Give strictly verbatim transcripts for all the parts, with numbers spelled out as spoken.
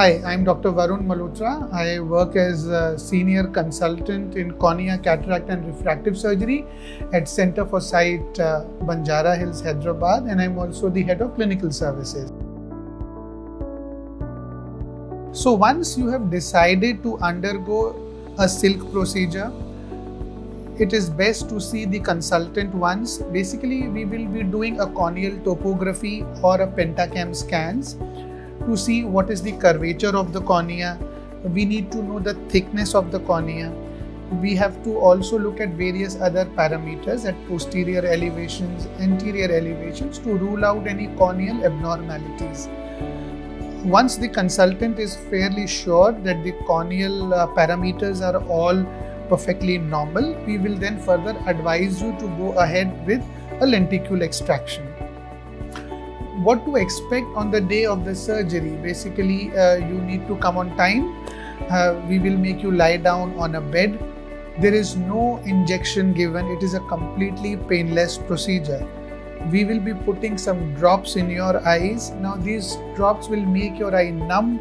Hi, I'm Doctor Varun Malhotra. I work as a senior consultant in cornea, cataract and refractive surgery at Centre For Sight uh, Banjara Hills, Hyderabad, and I'm also the head of clinical services. So once you have decided to undergo a silk procedure, it is best to see the consultant once. Basically, we will be doing a corneal topography or a pentacam scans to see what is the curvature of the cornea. We need to know the thickness of the cornea. We have to also look at various other parameters at posterior elevations, anterior elevations to rule out any corneal abnormalities. Once the consultant is fairly sure that the corneal uh, parameters are all perfectly normal, we will then further advise you to go ahead with a lenticule extraction. What to expect on the day of the surgery? Basically, uh, you need to come on time. Uh, we will make you lie down on a bed. There is no injection given. It is a completely painless procedure. We will be putting some drops in your eyes. Now these drops will make your eye numb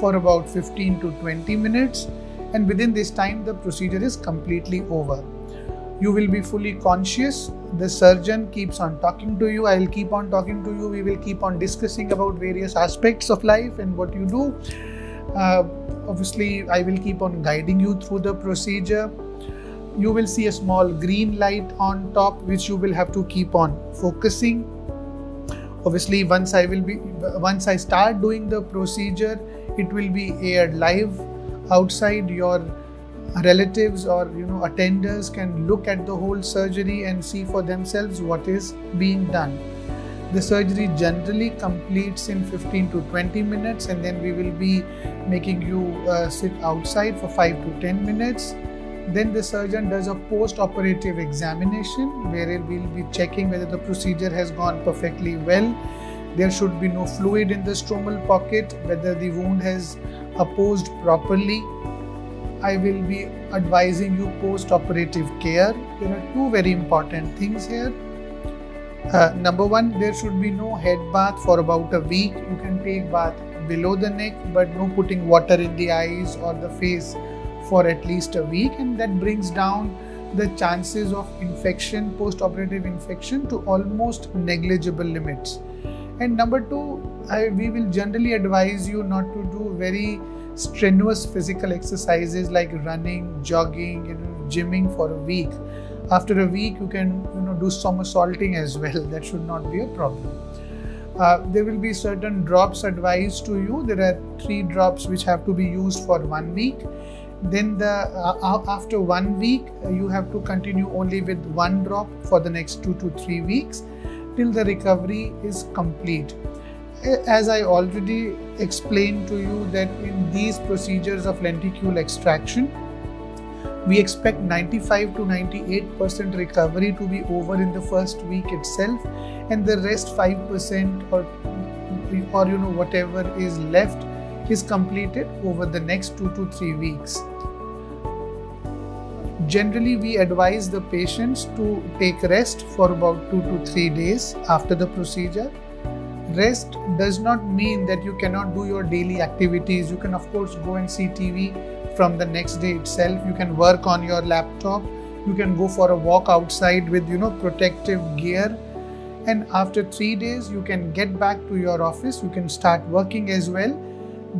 for about fifteen to twenty minutes, and within this time the procedure is completely over. You will be fully conscious. The surgeon keeps on talking to you. I will keep on talking to you. We will keep on discussing about various aspects of life and what you do. Uh, obviously, I will keep on guiding you through the procedure. You will see a small green light on top, which you will have to keep on focusing. Obviously, once I will be, once I start doing the procedure, it will be aired live outside. Your relatives or you know attenders can look at the whole surgery and see for themselves what is being done. The surgery generally completes in fifteen to twenty minutes, and then we will be making you uh, sit outside for five to ten minutes. Then the surgeon does a post-operative examination where we'll be checking whether the procedure has gone perfectly well. There should be no fluid in the stromal pocket, whether the wound has opposed properly. I will be advising you post-operative care. There are two very important things here. Uh, number one, there should be no head bath for about a week. You can take bath below the neck, but no putting water in the eyes or the face for at least a week, and that brings down the chances of infection, post-operative infection, to almost negligible limits. And number two, I, we will generally advise you not to do very strenuous physical exercises like running, jogging, you know, gymming for a week. After a week, you can you know do somersaulting as well. That should not be a problem. Uh, there will be certain drops advised to you. There are three drops which have to be used for one week. Then the uh, after one week you have to continue only with one drop for the next two to three weeks till the recovery is complete. As I already explained to you, that in these procedures of lenticule extraction, we expect ninety-five to ninety-eight percent recovery to be over in the first week itself, and the rest five percent or or you know whatever is left is completed over the next two to three weeks. Generally, we advise the patients to take rest for about two to three days after the procedure. Rest does not mean that you cannot do your daily activities. You can of course go and see T V from the next day itself. You can work on your laptop. You can go for a walk outside with you know protective gear. And after three days, you can get back to your office. You can start working as well,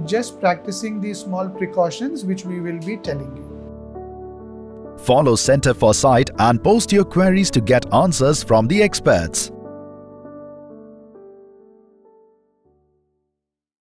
just practicing these small precautions which we will be telling you. Follow Centre For Sight and post your queries to get answers from the experts.